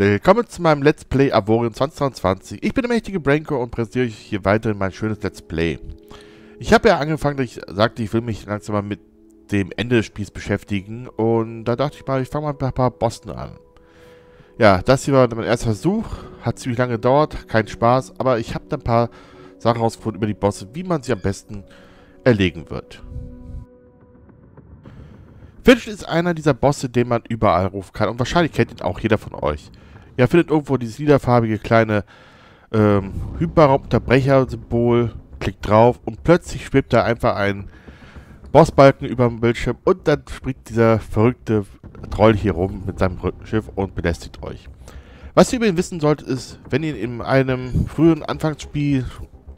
Willkommen zu meinem Let's Play Avorion 2022. Ich bin der mächtige Branko und präsentiere euch hier weiterhin mein schönes Let's Play. Ich habe ja angefangen, dass ich sagte, ich will mich langsam mal mit dem Ende des Spiels beschäftigen. Und da dachte ich mal, ich fange mal mit ein paar Bossen an. Ja, das hier war mein erster Versuch. Hat ziemlich lange gedauert, kein Spaß. Aber ich habe da ein paar Sachen rausgefunden über die Bosse, wie man sie am besten erlegen wird. Fidget ist einer dieser Bosse, den man überall rufen kann. Und wahrscheinlich kennt ihn auch jeder von euch. Ihr findet irgendwo dieses liederfarbige kleine Hyperraum-Unterbrecher-Symbol. Klickt drauf und plötzlich schwebt da einfach ein Bossbalken über dem Bildschirm. Und dann springt dieser verrückte Troll hier rum mit seinem Schiff und belästigt euch. Was ihr über ihn wissen solltet, ist, wenn ihr ihn in einem frühen Anfangsspiel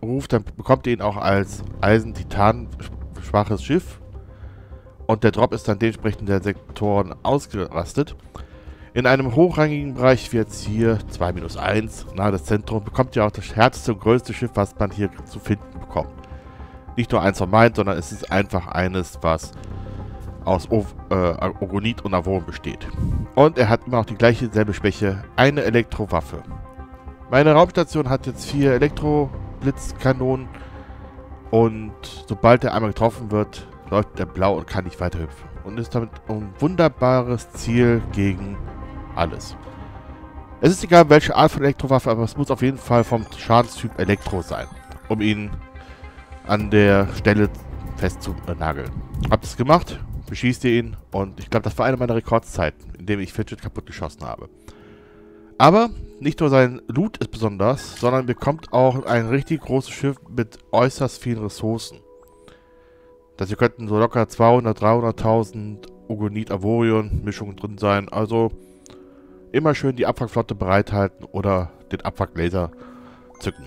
ruft, dann bekommt ihr ihn auch als Eisen-Titan-schwaches Schiff. Und der Drop ist dann dementsprechend der Sektoren ausgerastet. In einem hochrangigen Bereich, wie jetzt hier 2-1, nahe das Zentrum, bekommt ihr auch das härteste und größte Schiff, was man hier zu finden bekommt. Nicht nur eins von meinen, sondern es ist einfach eines, was aus Ogonit und Avorion besteht. Und er hat immer auch die gleiche, selbe Schwäche, eine Elektrowaffe. Meine Raumstation hat jetzt 4 Elektroblitzkanonen und sobald er einmal getroffen wird, läuft er blau und kann nicht weiter hüpfen. Und ist damit ein wunderbares Ziel gegen alles. Es ist egal, welche Art von Elektrowaffe, aber es muss auf jeden Fall vom Schadenstyp Elektro sein, um ihn an der Stelle festzunageln. Habt es gemacht, beschießt ihr ihn und ich glaube, das war eine meiner Rekordzeiten, in dem ich Fidget kaputt geschossen habe. Aber nicht nur sein Loot ist besonders, sondern bekommt auch ein richtig großes Schiff mit äußerst vielen Ressourcen. Also, wir könnten so locker 200.000, 300.000 Ogonit, Avorion-Mischungen drin sein. Also, immer schön die Abwrackflotte bereithalten oder den Abwracklaser zücken.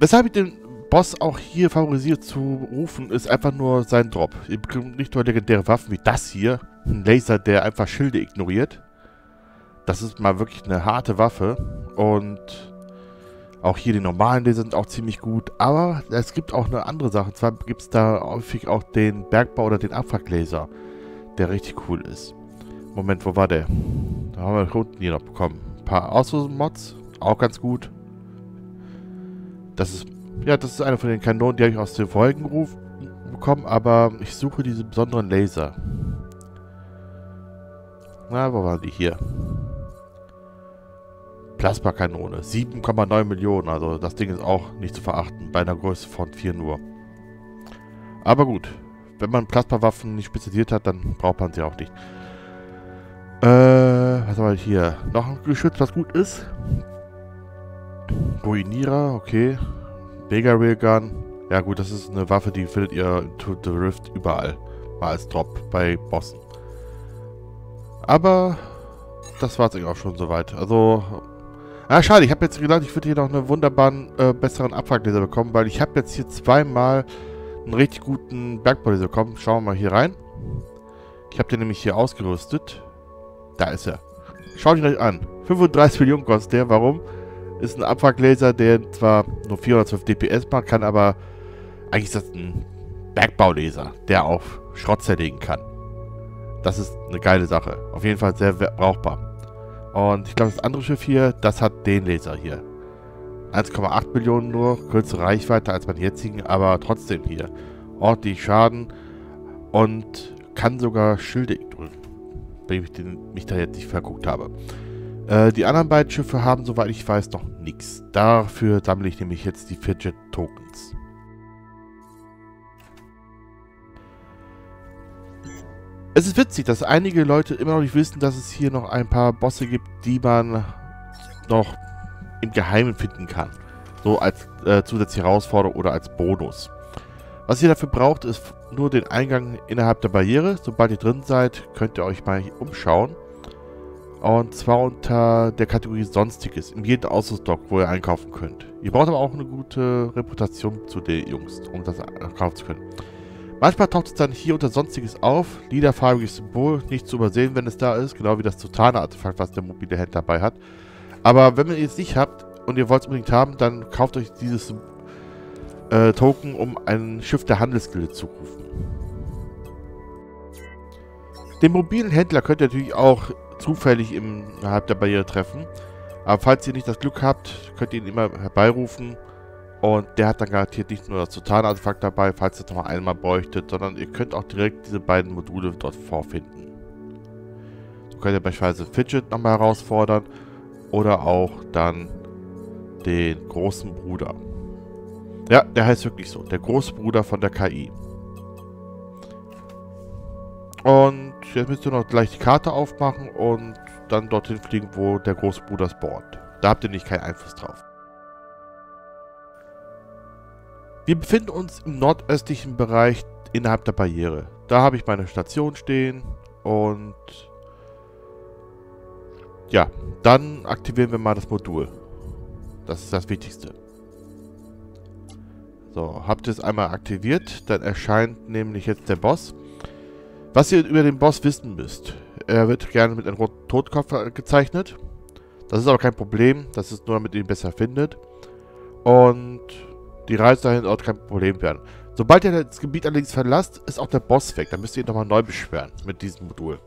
Weshalb ich den Boss auch hier favorisiert zu rufen, ist einfach nur sein Drop. Ihr bekommt nicht nur legendäre Waffen wie das hier, ein Laser, der einfach Schilde ignoriert. Das ist mal wirklich eine harte Waffe und auch hier die normalen Laser sind auch ziemlich gut, aber es gibt auch eine andere Sache. Und zwar gibt es da häufig auch den Bergbau oder den Abwracklaser, der richtig cool ist. Moment, wo war der? Da haben wir unten hier noch bekommen. Ein paar Ausrüstungsmods, auch ganz gut. Das ist eine von den Kanonen, die habe ich aus dem vorigen Ruf bekommen, aber ich suche diese besonderen Laser. Na, wo waren die hier? Plasmakanone, 7,9 Millionen, also das Ding ist auch nicht zu verachten, bei einer Größe von 4 nur. Aber gut, wenn man Plasmawaffen nicht spezialisiert hat, dann braucht man sie auch nicht. Was haben wir hier? Noch ein Geschütz, was gut ist. Ruinierer, okay. Mega Railgun. Ja gut, das ist eine Waffe, die findet ihr in To The Rift überall. Mal als Drop bei Bossen. Aber das war es eigentlich auch schon soweit. Also ah, schade, ich habe jetzt gedacht, ich würde hier noch einen wunderbaren, besseren Abwracklaser bekommen, weil ich habe jetzt hier zweimal einen richtig guten Bergbaulaser bekommen. Schauen wir mal hier rein. Ich habe den nämlich hier ausgerüstet. Da ist er. Schaut ihn euch an. 35 Millionen kostet der. Warum? Ist ein Abwracklaser, der zwar nur 412 DPS macht, kann aber eigentlich ist das ein Bergbaulaser, der auch Schrott zerlegen kann. Das ist eine geile Sache. Auf jeden Fall sehr brauchbar. Und ich glaube, das andere Schiff hier, das hat den Laser hier. 1,8 Millionen nur, kürzere Reichweite als beim jetzigen, aber trotzdem hier. Ordentlich Schaden und kann sogar Schilde ignorieren, wenn ich mich da jetzt nicht verguckt habe. Die anderen beiden Schiffe haben, soweit ich weiß, noch nichts. Dafür sammle ich nämlich jetzt die Fidget Tokens. Es ist witzig, dass einige Leute immer noch nicht wissen, dass es hier noch ein paar Bosse gibt, die man noch im Geheimen finden kann. So als zusätzliche Herausforderung oder als Bonus. Was ihr dafür braucht, ist nur den Eingang innerhalb der Barriere. Sobald ihr drin seid, könnt ihr euch mal hier umschauen. Und zwar unter der Kategorie Sonstiges, in jedem Ausrüstungsdock, wo ihr einkaufen könnt. Ihr braucht aber auch eine gute Reputation zu den Jungs, um das kaufen zu können. Manchmal taucht es dann hier unter Sonstiges auf, liederfarbiges Symbol, nicht zu übersehen, wenn es da ist, genau wie das Zotaner-Artefakt, was der mobile Hand dabei hat. Aber wenn ihr es nicht habt und ihr wollt es unbedingt haben, dann kauft euch dieses Token, um ein Schiff der Handelsgilde zu rufen. Den mobilen Händler könnt ihr natürlich auch zufällig innerhalb der Barriere treffen. Aber falls ihr nicht das Glück habt, könnt ihr ihn immer herbeirufen. Und der hat dann garantiert nicht nur das Zotaner-Artefakt dabei, falls ihr es nochmal einmal bräuchtet, sondern ihr könnt auch direkt diese beiden Module dort vorfinden. So könnt ihr beispielsweise Fidget nochmal herausfordern oder auch dann den großen Bruder. Ja, der heißt wirklich so, der große Bruder von der KI. Und jetzt müsst ihr noch gleich die Karte aufmachen und dann dorthin fliegen, wo der große Bruder spawnt. Da habt ihr nicht keinen Einfluss drauf. Wir befinden uns im nordöstlichen Bereich innerhalb der Barriere. Da habe ich meine Station stehen und ja, dann aktivieren wir mal das Modul. Das ist das Wichtigste. So, habt ihr es einmal aktiviert, dann erscheint nämlich jetzt der Boss. Was ihr über den Boss wissen müsst, er wird gerne mit einem roten Totenkopf gezeichnet. Das ist aber kein Problem, das ist nur, damit ihr ihn besser findet. Und die Reise dahin dort kein Problem werden. Sobald ihr das Gebiet allerdings verlasst, ist auch der Boss weg. Dann müsst ihr ihn nochmal neu beschweren mit diesem Modul.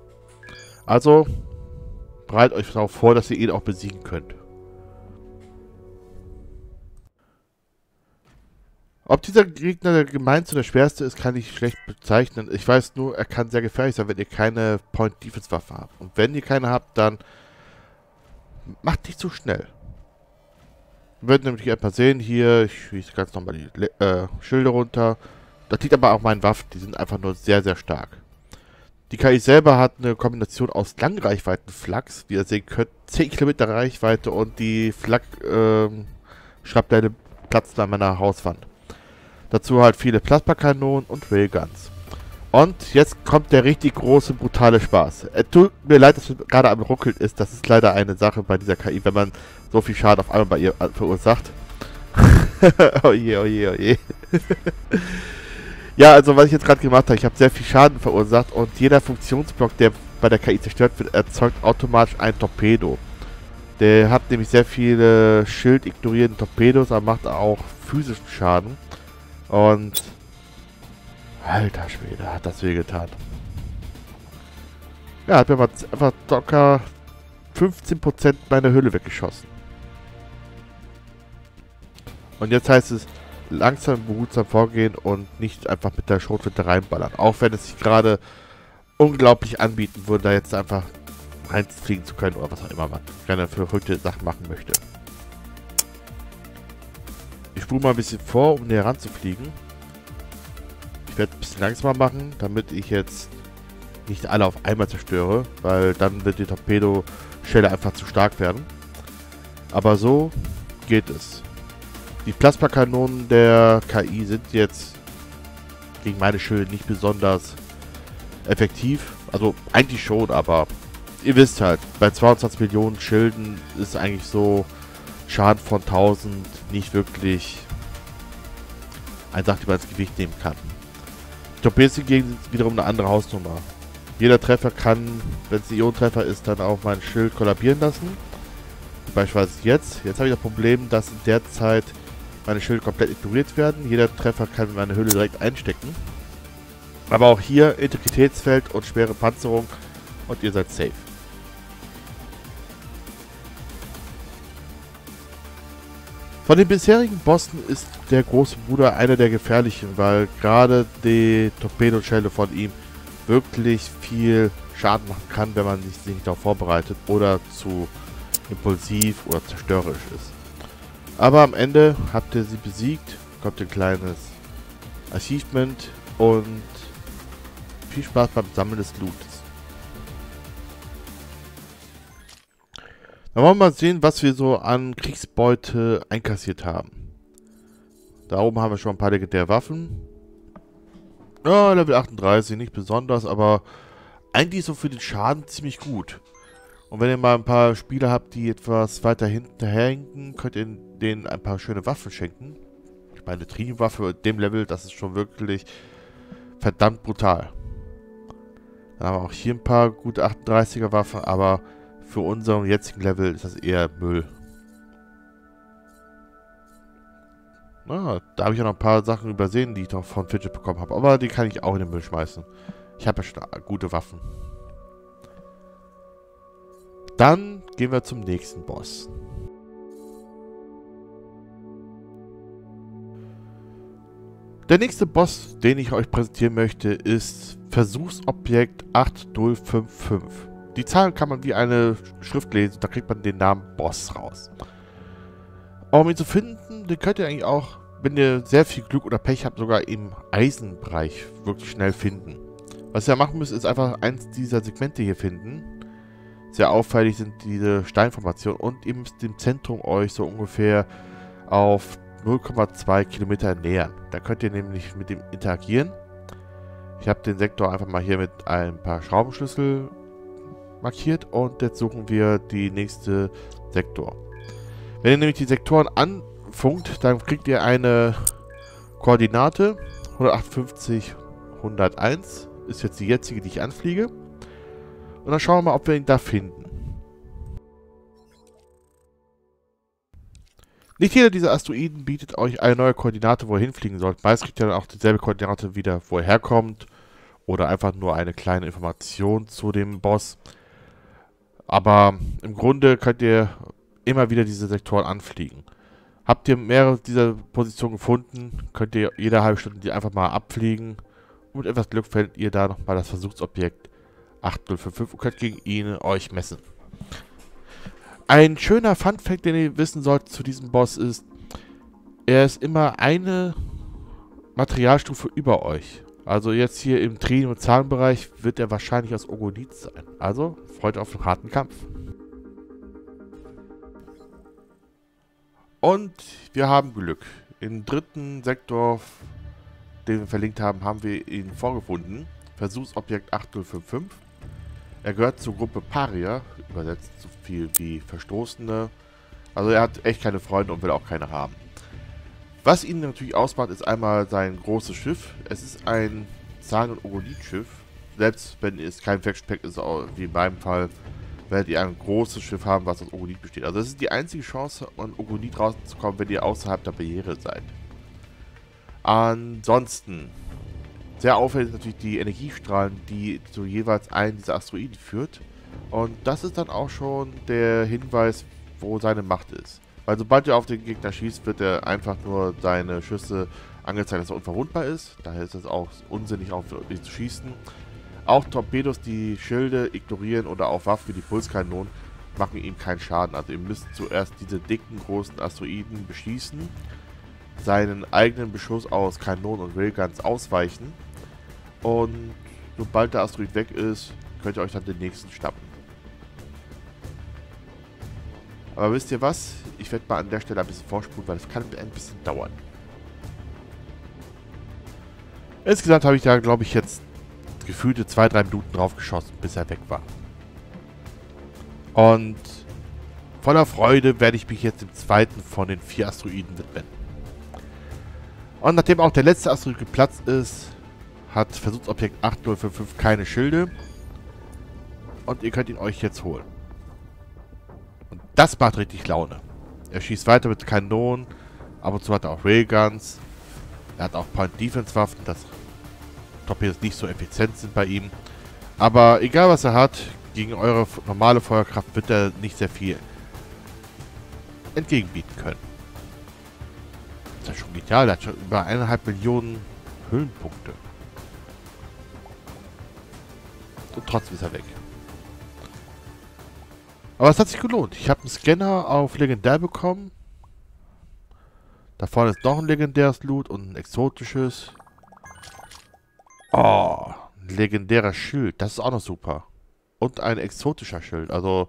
Also bereitet euch darauf vor, dass ihr ihn auch besiegen könnt. Ob dieser Gegner der gemeinste oder schwerste ist, kann ich schlecht bezeichnen. Ich weiß nur, er kann sehr gefährlich sein, wenn ihr keine Point-Defense-Waffe habt. Und wenn ihr keine habt, dann macht nicht zu schnell. Wir werden nämlich etwas sehen, hier, ich schieße ganz nochmal die Schilde runter. Das liegt aber auch meinen Waffen, die sind einfach nur sehr, sehr stark. Die KI selber hat eine Kombination aus Langreichweitenflaks, wie ihr sehen könnt, 10 Kilometer Reichweite und die Flak-Schrapleine platzt an meiner Hauswand. Dazu halt viele Plasmakanonen und Railguns. Und jetzt kommt der richtig große, brutale Spaß. Es tut mir leid, dass es gerade am Ruckeln ist. Das ist leider eine Sache bei dieser KI, wenn man so viel Schaden auf einmal bei ihr verursacht. Oh je, oh je, oh je. Ja, also was ich jetzt gerade gemacht habe, ich habe sehr viel Schaden verursacht und jeder Funktionsblock, der bei der KI zerstört wird, erzeugt automatisch ein Torpedo. Der hat nämlich sehr viele schildignorierende Torpedos, aber macht auch physischen Schaden. Und alter Schwede, hat das wehgetan. Ja, hat mir mal einfach locker 15% meiner Hülle weggeschossen. Und jetzt heißt es, langsam behutsam vorgehen und nicht einfach mit der Schrotflinte reinballern. Auch wenn es sich gerade unglaublich anbieten würde, da jetzt einfach reinfliegen zu können oder was auch immer man gerne für verrückte Sachen machen möchte. Ich spule mal ein bisschen vor, um näher ranzufliegen. Ich werde ein bisschen langsamer machen, damit ich jetzt nicht alle auf einmal zerstöre, weil dann wird die Torpedo-Schelle einfach zu stark werden. Aber so geht es. Die Plasmakanonen der KI sind jetzt gegen meine Schilde nicht besonders effektiv. Also eigentlich schon, aber ihr wisst halt, bei 22 Millionen Schilden ist eigentlich so Schaden von 1000 nicht wirklich eine Sache, die man ins Gewicht nehmen kann. Torpedos hingegen sind wiederum eine andere Hausnummer. Jeder Treffer kann, wenn es ein Ionentreffer ist, dann auch mein Schild kollabieren lassen. Beispielsweise jetzt. Jetzt habe ich das Problem, dass in der Zeit meine Schilde komplett ignoriert werden. Jeder Treffer kann meine Hülle direkt einstecken. Aber auch hier Integritätsfeld und schwere Panzerung und ihr seid safe. Von den bisherigen Bossen ist der große Bruder einer der gefährlichen, weil gerade die Torpedoschelle von ihm wirklich viel Schaden machen kann, wenn man sich nicht darauf vorbereitet oder zu impulsiv oder zerstörerisch ist. Aber am Ende habt ihr sie besiegt, kommt ein kleines Achievement und viel Spaß beim Sammeln des Loots. Dann wollen wir mal sehen, was wir so an Kriegsbeute einkassiert haben. Da oben haben wir schon ein paar legendäre Waffen. Ja, Level 38, nicht besonders, aber eigentlich so für den Schaden ziemlich gut. Und wenn ihr mal ein paar Spieler habt, die etwas weiter hinterherhinken, könnt ihr denen ein paar schöne Waffen schenken. Ich meine, eine Triebwaffe mit dem Level, das ist schon wirklich verdammt brutal. Dann haben wir auch hier ein paar gute 38er Waffen, aber für unseren jetzigen Level ist das eher Müll. Ah, da habe ich ja noch ein paar Sachen übersehen, die ich noch von Fidget bekommen habe. Aber die kann ich auch in den Müll schmeißen. Ich habe ja schon gute Waffen. Dann gehen wir zum nächsten Boss. Der nächste Boss, den ich euch präsentieren möchte, ist Versuchsobjekt 8055. Die Zahlen kann man wie eine Schrift lesen, da kriegt man den Namen Boss raus. Um ihn zu finden, den könnt ihr eigentlich auch, wenn ihr sehr viel Glück oder Pech habt, sogar im Eisenbereich wirklich schnell finden. Was ihr machen müsst, ist einfach eins dieser Segmente hier finden. Sehr auffällig sind diese Steinformationen und ihr müsst dem Zentrum euch so ungefähr auf 0,2 Kilometer nähern. Da könnt ihr nämlich mit dem interagieren. Ich habe den Sektor einfach mal hier mit ein paar Schraubenschlüssel markiert und jetzt suchen wir die nächste Sektor. Wenn ihr nämlich die Sektoren anfunkt, dann kriegt ihr eine Koordinate. 158, 101 ist jetzt die jetzige, die ich anfliege. Und dann schauen wir mal, ob wir ihn da finden. Nicht jeder dieser Asteroiden bietet euch eine neue Koordinate, wo ihr hinfliegen sollt. Meist kriegt ihr dann auch dieselbe Koordinate wieder, wo er herkommt. Oder einfach nur eine kleine Information zu dem Boss. Aber im Grunde könnt ihr immer wieder diese Sektoren anfliegen. Habt ihr mehrere dieser Positionen gefunden, könnt ihr jede halbe Stunde die einfach mal abfliegen. Und mit etwas Glück findet ihr da nochmal das Versuchsobjekt 8055 und könnt gegen ihn euch messen. Ein schöner Funfact, den ihr wissen sollt zu diesem Boss ist, er ist immer eine Materialstufe über euch. Also jetzt hier im Trin- und Zahnbereich wird er wahrscheinlich aus Ogonit sein. Also freut euch auf einen harten Kampf. Und wir haben Glück. Im dritten Sektor, den wir verlinkt haben, haben wir ihn vorgefunden. Versuchsobjekt 8055. Er gehört zur Gruppe Paria, übersetzt so viel wie Verstoßene. Also er hat echt keine Freunde und will auch keine haben. Was ihn natürlich ausmacht, ist einmal sein großes Schiff. Es ist ein Zahn- und Ogonit-Schiff. Selbst wenn es kein Flaggspeck ist, wie in meinem Fall, werdet ihr ein großes Schiff haben, was aus Ogonit besteht. Also das ist die einzige Chance, an Ogonit rauszukommen, wenn ihr außerhalb der Barriere seid. Ansonsten, sehr auffällig ist natürlich die Energiestrahlen, die zu jeweils einem dieser Asteroiden führt. Und das ist dann auch schon der Hinweis, wo seine Macht ist. Weil sobald ihr auf den Gegner schießt, wird er einfach nur seine Schüsse angezeigt, dass er unverwundbar ist. Daher ist es auch unsinnig, auf ihn zu schießen. Auch Torpedos, die Schilde ignorieren oder auch Waffen wie die Pulskanonen machen ihm keinen Schaden. Also ihr müsst zuerst diese dicken, großen Asteroiden beschießen, seinen eigenen Beschuss aus Kanonen und Railguns ausweichen und sobald der Asteroid weg ist, könnt ihr euch dann den nächsten schnappen. Aber wisst ihr was? Ich werde mal an der Stelle ein bisschen vorspulen, weil das kann ein bisschen dauern. Insgesamt habe ich da, glaube ich, jetzt gefühlte 2-3 Minuten drauf geschossen, bis er weg war. Und voller Freude werde ich mich jetzt dem zweiten von den 4 Asteroiden widmen. Und nachdem auch der letzte Asteroid geplatzt ist, hat Versuchsobjekt 8055 keine Schilde. Und ihr könnt ihn euch jetzt holen. Und das macht richtig Laune. Er schießt weiter mit Kanonen, ab und zu hat er auch Railguns. Er hat auch Point-Defense-Waffen, dass Torpedos nicht so effizient sind bei ihm. Aber egal was er hat, gegen eure normale Feuerkraft wird er nicht sehr viel entgegenbieten können. Das ist schon genial, der hat schon über 1,5 Millionen Höhenpunkte. Und trotzdem ist er weg. Aber es hat sich gelohnt. Ich habe einen Scanner auf Legendär bekommen. Da vorne ist noch ein legendäres Loot und ein exotisches. Oh, ein legendärer Schild. Das ist auch noch super. Und ein exotischer Schild. Also,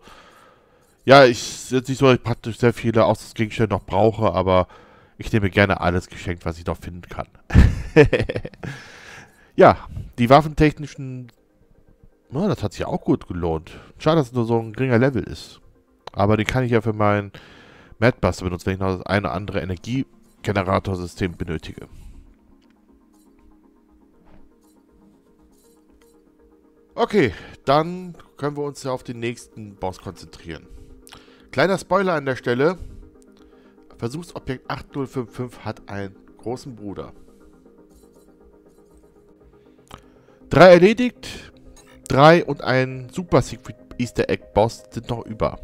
ja, ich jetzt nicht so, dass ich praktisch sehr viele Ausrüstungsgegenstände noch brauche, aber ich nehme gerne alles geschenkt, was ich noch finden kann. Ja, die waffentechnischen... Oh, das hat sich auch gut gelohnt. Schade, dass es nur so ein geringer Level ist. Aber den kann ich ja für meinen Madbuster benutzen, wenn ich noch das eine oder andere Energiegeneratorsystem benötige. Okay, dann können wir uns ja auf den nächsten Boss konzentrieren. Kleiner Spoiler an der Stelle... Versuchsobjekt 8055 hat einen großen Bruder. 3 erledigt, 3 und ein Super Secret Easter Egg Boss sind noch über.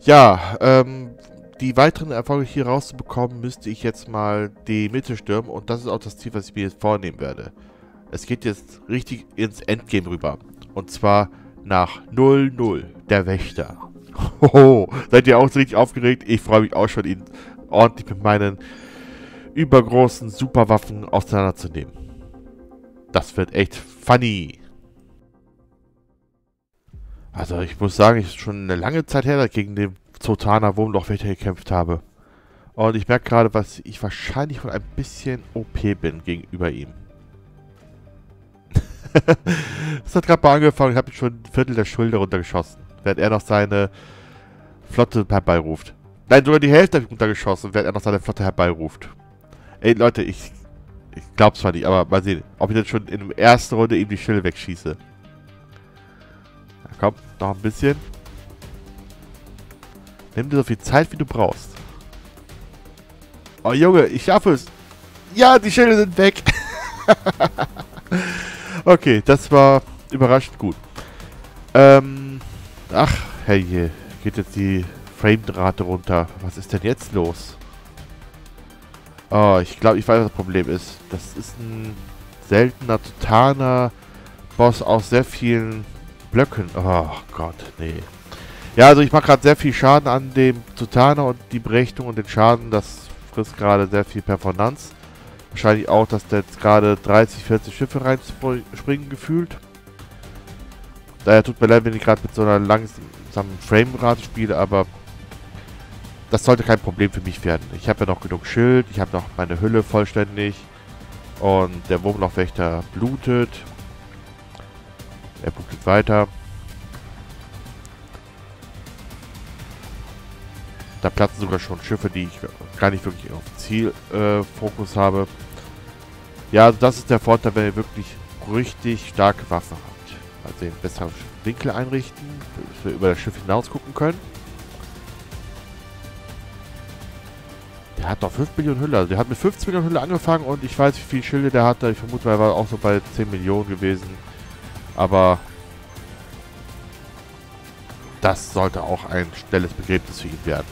Ja, die weiteren Erfolge hier rauszubekommen, müsste ich jetzt mal die Mitte stürmen. Und das ist auch das Ziel, was ich mir jetzt vornehmen werde. Es geht jetzt richtig ins Endgame rüber. Und zwar nach 00, der Wächter. Hoho, seid ihr auch so richtig aufgeregt? Ich freue mich auch schon, ihn ordentlich mit meinen übergroßen Superwaffen auseinanderzunehmen. Das wird echt funny. Also ich muss sagen, es ist schon eine lange Zeit her, dass ich gegen den Zotaner Wurmlochwächter gekämpft habe. Und ich merke gerade, was ich wahrscheinlich wohl ein bisschen OP bin gegenüber ihm. Das hat gerade mal angefangen, ich habe schon ein Viertel der Schulter runtergeschossen, während er noch seine Flotte herbeiruft. Nein, sogar die Hälfte habe ich runtergeschossen, während er noch seine Flotte herbeiruft. Ey Leute, ich glaube zwar nicht, aber mal sehen, ob ich jetzt schon in der ersten Runde eben die Schilde wegschieße. Na komm, noch ein bisschen. Nimm dir so viel Zeit, wie du brauchst. Oh Junge, ich schaffe es. Ja, die Schilde sind weg. Okay, das war überraschend gut. Ach, herrje. Geht jetzt die Frame-Rate runter. Was ist denn jetzt los? Oh, ich glaube, ich weiß, was das Problem ist. Das ist ein seltener Zotaner Boss aus sehr vielen Blöcken. Oh Gott, nee. Ja, also ich mache gerade sehr viel Schaden an dem Zotaner und die Berechnung und den Schaden, das frisst gerade sehr viel Performance. Wahrscheinlich auch, dass da jetzt gerade 30, 40 Schiffe reinspringen gefühlt. Daher tut mir leid, wenn ich gerade mit so einer langsamen Framerate spiele, aber das sollte kein Problem für mich werden. Ich habe ja noch genug Schild, ich habe noch meine Hülle vollständig und der Wurmlochwächter blutet. Er blutet weiter. Da platzen sogar schon Schiffe, die ich gar nicht wirklich auf Zielfokus habe. Ja, also das ist der Vorteil, wenn ihr wirklich richtig starke Waffen habt. Also den besseren Winkel einrichten, dass wir über das Schiff hinaus gucken können. Der hat noch 5 Millionen Hülle. Also der hat mit 15 Millionen Hülle angefangen und ich weiß, wie viele Schilde der hatte. Ich vermute, er war auch so bei 10 Millionen gewesen. Aber das sollte auch ein schnelles Begräbnis für ihn werden.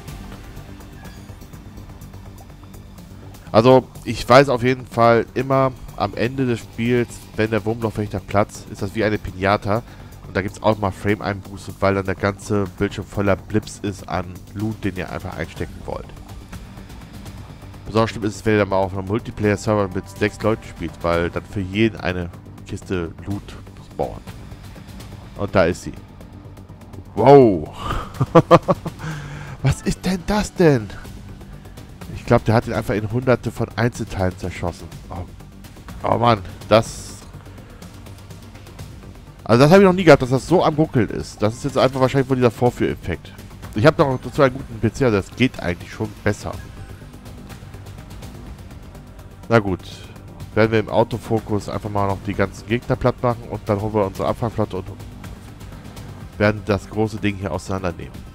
Also, ich weiß auf jeden Fall immer am Ende des Spiels, wenn der Wurmlochwächter platzt, ist das wie eine Piñata. Und da gibt es auch mal Frame-Einbußen, weil dann der ganze Bildschirm voller Blips ist an Loot, den ihr einfach einstecken wollt. Besonders schlimm ist es, wenn ihr dann mal auf einem Multiplayer-Server mit 6 Leuten spielt, weil dann für jeden eine Kiste Loot spawnt. Und da ist sie. Wow. Was ist denn das denn? Ich glaube, der hat ihn einfach in hunderte von Einzelteilen zerschossen. Oh Mann, das... Also das habe ich noch nie gehabt, dass das so am Ruckeln ist. Das ist jetzt einfach wahrscheinlich wohl dieser Vorführeffekt. Ich habe noch dazu einen guten PC, also das geht eigentlich schon besser. Na gut. Werden wir im Autofokus einfach mal noch die ganzen Gegner platt machen und dann holen wir unsere Abfangflotte und werden das große Ding hier auseinandernehmen.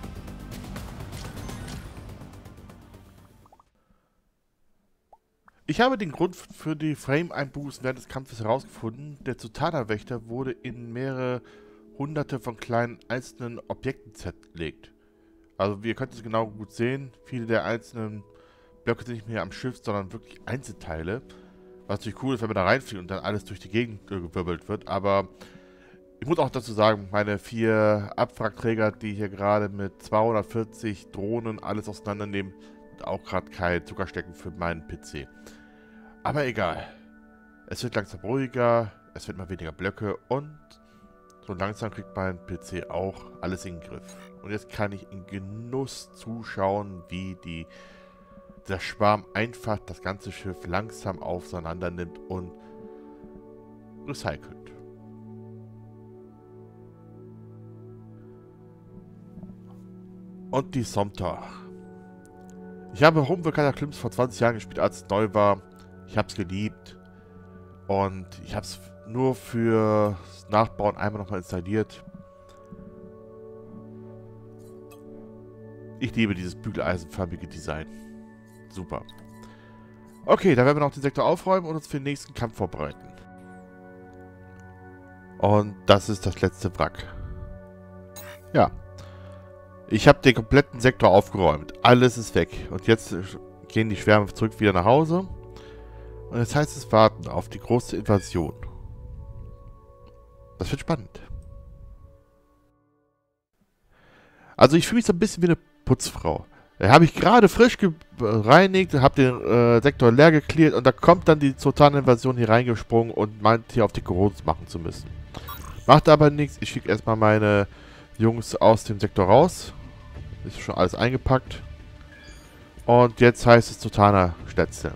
Ich habe den Grund für die Frame-Einbußen während des Kampfes herausgefunden. Der Zotaner-Wächter wurde in mehrere hunderte von kleinen einzelnen Objekten zerlegt. Also ihr könnt es genau gut sehen. Viele der einzelnen Blöcke sind nicht mehr am Schiff, sondern wirklich Einzelteile. Was natürlich cool ist, wenn man da reinfliegt und dann alles durch die Gegend gewirbelt wird, aber... Ich muss auch dazu sagen, meine 4 Abwrackträger, die hier gerade mit 240 Drohnen alles auseinandernehmen, sind auch gerade kein Zuckerstecken für meinen PC. Aber egal. Es wird langsam ruhiger, es wird mal weniger Blöcke und so langsam kriegt mein PC auch alles in den Griff. Und jetzt kann ich in Genuss zuschauen, wie der Schwarm einfach das ganze Schiff langsam auseinander nimmt und recycelt. Und die Somta. Ich habe Homeworld Kataklysms vor 20 Jahren gespielt, als es neu war. Ich habe es geliebt. Und ich habe es nur fürs Nachbauen einmal nochmal installiert. Ich liebe dieses bügeleisenförmige Design. Super. Okay, dann werden wir noch den Sektor aufräumen und uns für den nächsten Kampf vorbereiten. Und das ist das letzte Wrack. Ja. Ich habe den kompletten Sektor aufgeräumt. Alles ist weg. Und jetzt gehen die Schwärme zurück wieder nach Hause. Und jetzt heißt es warten auf die große Invasion. Das wird spannend. Also ich fühle mich so ein bisschen wie eine Putzfrau. Da habe ich gerade frisch gereinigt, habe den Sektor leer geklärt und da kommt dann die Zotaner-Invasion hier reingesprungen und meint hier auf die Groß machen zu müssen. Macht aber nichts. Ich schicke erstmal meine Jungs aus dem Sektor raus. Ist schon alles eingepackt. Und jetzt heißt es Zotaner-Schnetzel.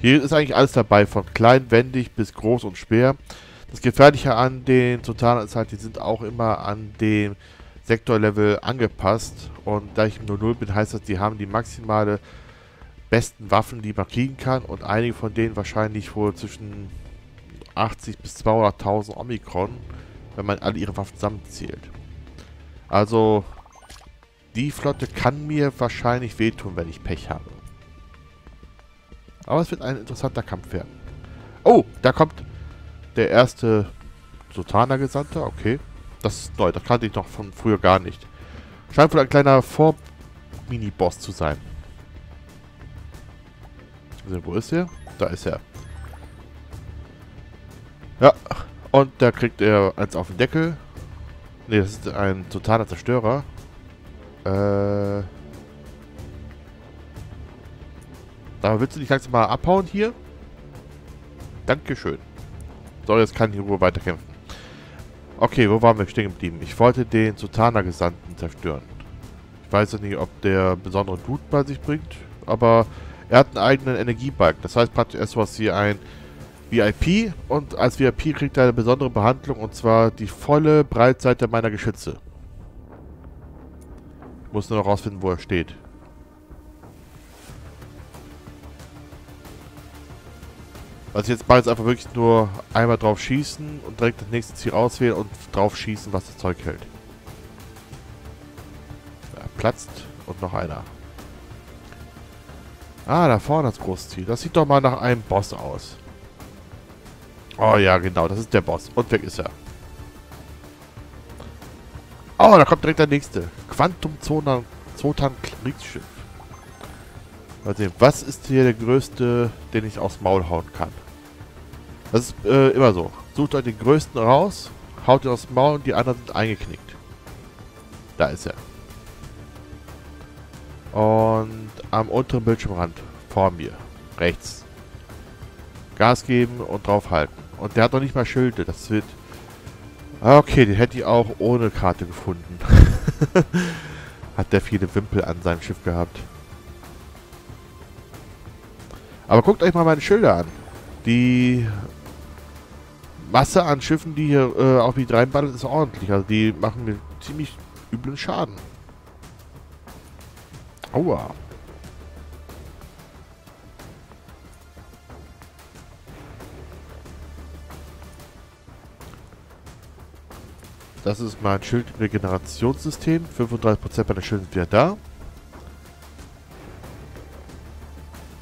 Hier ist eigentlich alles dabei, von kleinwendig bis groß und schwer. Das Gefährliche an den Zotanern ist halt, die sind auch immer an dem Sektorlevel angepasst. Und da ich im 0-0 bin, heißt das, die haben die maximale besten Waffen, die man kriegen kann. Und einige von denen wahrscheinlich wohl zwischen 80 bis 200.000 Omikron, wenn man alle ihre Waffen zusammenzählt. Also die Flotte kann mir wahrscheinlich wehtun, wenn ich Pech habe. Aber es wird ein interessanter Kampf werden. Oh, da kommt der erste Zotaner-Gesandte. Okay, das ist neu. Das kannte ich noch von früher gar nicht. Scheint wohl ein kleiner Vor-Mini-Boss zu sein. Also, wo ist er? Da ist er. Ja, und da kriegt er eins auf den Deckel. Ne, das ist ein totaler Zerstörer. Da willst du nicht langsam mal abhauen hier? Dankeschön. So, jetzt kann die Ruhe weiterkämpfen. Okay, wo waren wir stehen geblieben? Ich wollte den Zotaner-Gesandten zerstören. Ich weiß ja nicht, ob der besondere Dude bei sich bringt, aber er hat einen eigenen Energiebalken. Das heißt praktisch erst was hier ein VIP und als VIP kriegt er eine besondere Behandlung und zwar die volle Breitseite meiner Geschütze. Ich muss nur noch rausfinden, wo er steht. Was ich jetzt mache, ist einfach wirklich nur einmal drauf schießen und direkt das nächste Ziel auswählen und drauf schießen, was das Zeug hält. Da platzt und noch einer. Ah, da vorne das große Ziel. Das sieht doch mal nach einem Boss aus. Oh ja, genau, das ist der Boss. Und weg ist er. Oh, da kommt direkt der nächste. Quantum-Zotan-Kriegsschiff. Mal sehen, was ist hier der größte, den ich aufs Maul hauen kann? Das ist immer so. Sucht euch den größten raus, haut ihn aufs Maul und die anderen sind eingeknickt. Da ist er. Und am unteren Bildschirmrand, vor mir, rechts. Gas geben und draufhalten. Und der hat noch nicht mal Schilde, das wird... Okay, den hätte ich auch ohne Karte gefunden. Hat der viele Wimpel an seinem Schiff gehabt. Aber guckt euch mal meine Schilder an. Die Masse an Schiffen, die hier auf mich reinballert, ist ordentlich. Also die machen mir ziemlich üblen Schaden. Aua. Das ist mein Schildregenerationssystem. 35% meiner Schilder sind wieder da.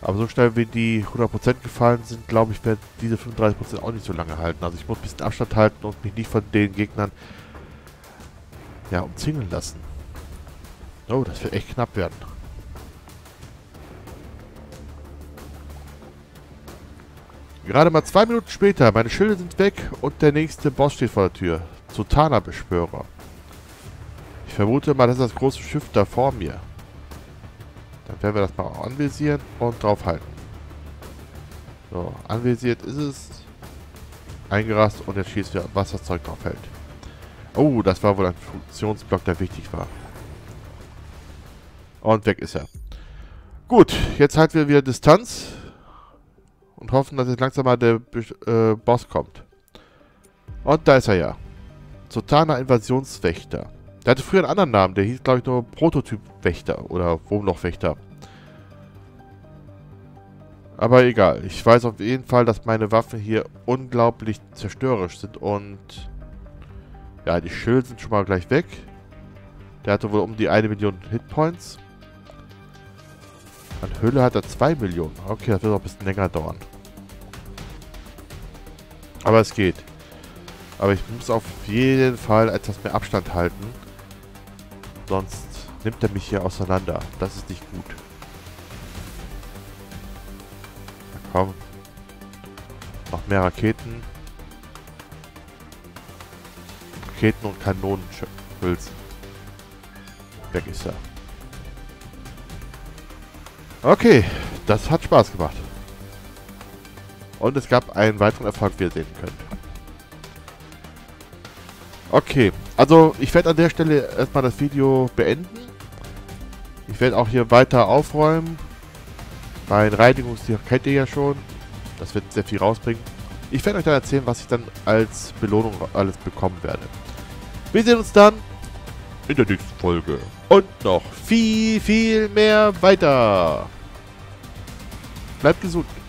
Aber so schnell wie die 100% gefallen sind, glaube ich, werden diese 35% auch nicht so lange halten. Also ich muss ein bisschen Abstand halten und mich nicht von den Gegnern ja, umzingeln lassen. Oh, das wird echt knapp werden. Gerade mal 2 Minuten später, meine Schilder sind weg und der nächste Boss steht vor der Tür. Zotaner-Beschwörer. Ich vermute mal, das ist das große Schiff da vor mir. Dann werden wir das mal anvisieren und draufhalten. So, anvisiert ist es. Eingerast und jetzt schießt wir, was das Zeug drauf hält. Oh, das war wohl ein Funktionsblock, der wichtig war. Und weg ist er. Gut, jetzt halten wir wieder Distanz. Und hoffen, dass jetzt langsam mal der Boss kommt. Und da ist er ja. Zotaner Invasionswächter. Der hatte früher einen anderen Namen, der hieß glaube ich nur Prototyp-Wächter oder Wurmloch-Wächter. Aber egal, ich weiß auf jeden Fall, dass meine Waffen hier unglaublich zerstörerisch sind und... Ja, die Schilde sind schon mal gleich weg. Der hatte wohl um die 1 Million Hitpoints. An Hülle hat er 2 Millionen. Okay, das wird noch ein bisschen länger dauern. Aber es geht. Aber ich muss auf jeden Fall etwas mehr Abstand halten. Sonst nimmt er mich hier auseinander. Das ist nicht gut. Na komm. Noch mehr Raketen. Raketen und Kanonenhülsen. Weg ist er. Okay, das hat Spaß gemacht. Und es gab einen weiteren Erfolg, wie ihr sehen könnt. Okay, also ich werde an der Stelle erstmal das Video beenden. Ich werde auch hier weiter aufräumen. Mein Reinigungstier kennt ihr ja schon. Das wird sehr viel rausbringen. Ich werde euch dann erzählen, was ich dann als Belohnung alles bekommen werde. Wir sehen uns dann in der nächsten Folge. Und noch viel, viel mehr weiter. Bleibt gesund.